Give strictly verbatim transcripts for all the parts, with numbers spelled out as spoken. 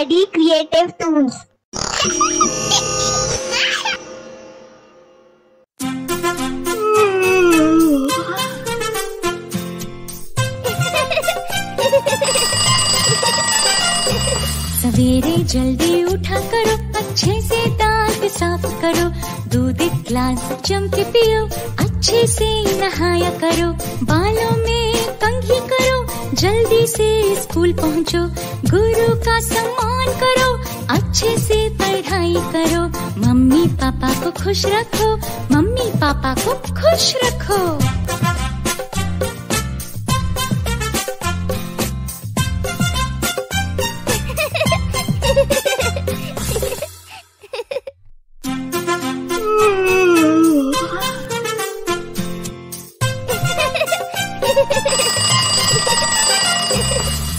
study creative tools. सवेरे जल्दी उठा करो, अच्छे से दांत साफ करो, दूध एक ग्लास जम के पियो, अच्छे से नहाया करो, बालों में कंघी करो, जल्दी से स्कूल पहुँचो, गुरु का सम्मान करो, अच्छे से पढ़ाई करो, मम्मी पापा को खुश रखो, मम्मी पापा को खुश रखो।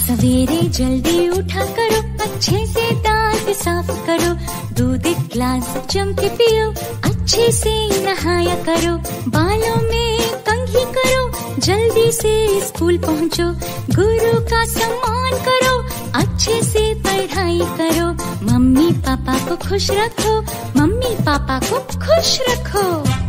सवेरे जल्दी उठा करो, अच्छे से दांत साफ करो, दूध एक ग्लास जम के पियो, अच्छे से नहाया करो, बालों में कंघी करो, जल्दी से स्कूल पहुँचो, गुरु का सम्मान करो, अच्छे से पढ़ाई करो, मम्मी पापा को खुश रखो, मम्मी पापा को खुश रखो।